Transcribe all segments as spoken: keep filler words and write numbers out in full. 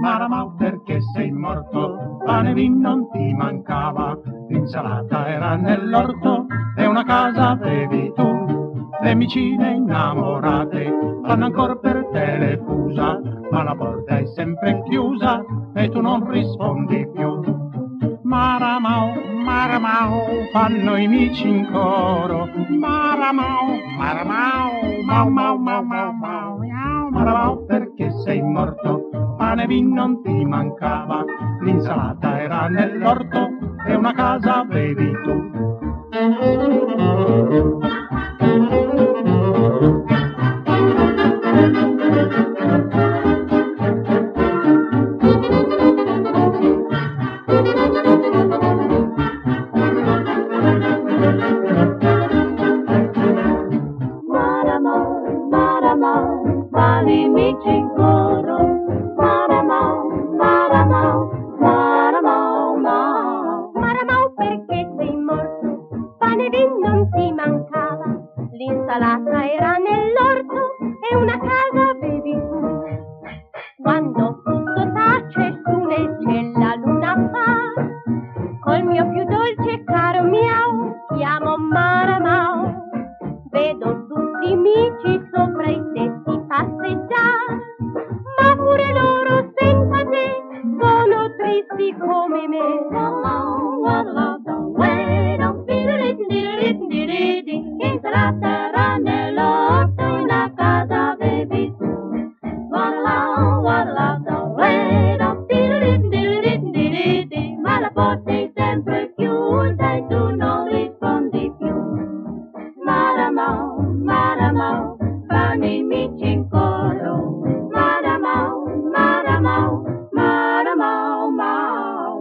Maramao perché sei morto, pane e vino non ti mancava, l'insalata era nell'orto e una casa avevi tu. Le vicine innamorate vanno ancora per te le fusa, ma la porta è sempre chiusa e tu non rispondi più. Maramao, Maramao, fanno i mici in coro. Maramao, Maramao, mau mau mau mau mau. Maramao perché sei morto, pane e vino non ti mancava, l'insalata era nell'orto e una casa avevi tu. L'insalata era nell'orto e una casa avevi tu. Quando tutto tace, su nel cielo la luna fa, col mio più dolce e caro miau, chiamo Maramao. Vedo tutti i mici sopra i tetti passeggiare, ma pure loro senza te sono tristi come me.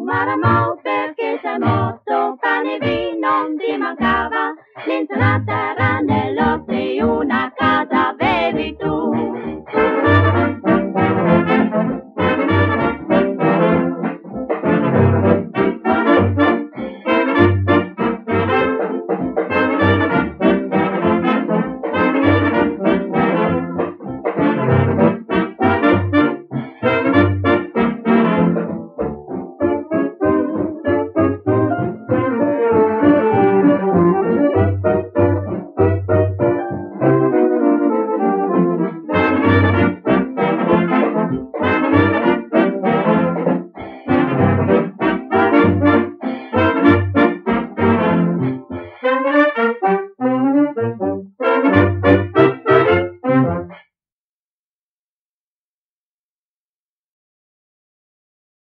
Maramao perché sei morto, pane e vino non ti mancava, l'insalata